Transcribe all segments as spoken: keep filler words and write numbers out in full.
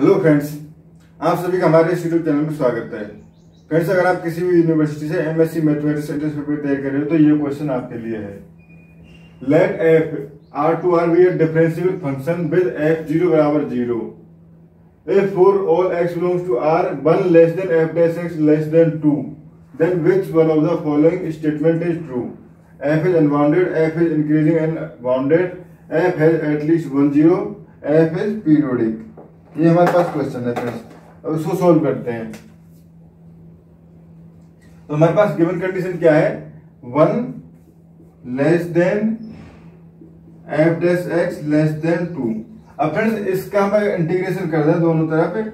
Hello friends, आप सभी का हमारे यूट्यूब चैनल में स्वागत है। फ्रेंड्स, अगर आप किसी भी यूनिवर्सिटी से एमएससी मैथमेटिक्स एंट्रेंस पेपर तैयार कर रहे हो तो ये क्वेश्चन आपके लिए है। Let f R to R be a differential function with f zero बराबर zero if for all x belongs to R one less than f dash x less than two then which one of the following statement is true. F is unbounded, f is increasing and bounded, f has at least one zero, f is periodic. ये हमारे पास question है friends, अब इसको solve करते हैं। तो हमारे पास given condition क्या है, one less than f dash x less than two. अब फ्रेंड्स, इसका हम इंटीग्रेशन कर दें दोनों तरफ,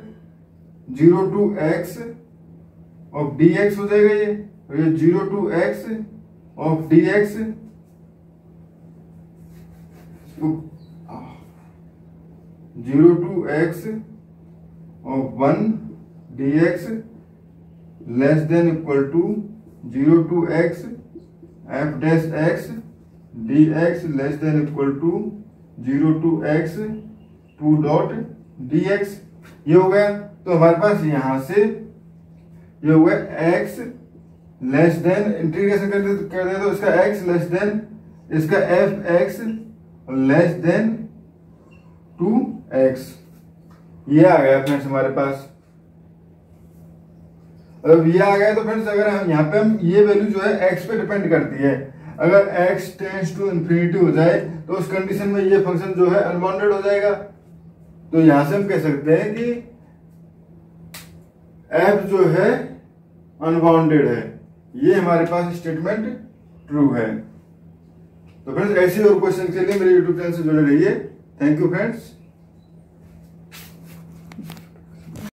zero to x of d x हो जाएगा ये, और ये zero to x of d x zero to x of one d x less than equal to zero to x f dash x d x less than equal to zero to x two dot d x. ये हो गया। तो हमारे पास यहाँ से ये हो गया एक्स लेस देन, इंटीग्रेशन कर दे कर दे तो इसका एक्स लेस देन इसका f x less than two x. ये आ गया फ्रेंड्स हमारे पास। अब ये आ गया तो फ्रेंड्स, अगर हम यहाँ पे हम ये वैल्यू जो है एक्स पे डिपेंड करती है। अगर एक्स टेंड्स टू इंफिनिटी हो जाए तो उस कंडीशन में ये फंक्शन जो है अनबाउंडेड हो जाएगा। तो यहां से हम कह सकते हैं कि एफ जो है अनबाउंडेड है। ये हमारे पास स्टेटमेंट ट्रू है। तो फ्रेंड्स, ऐसे और क्वेश्चन के लिए मेरे यूट्यूब चैनल से जुड़े रहिए। Thank you friends.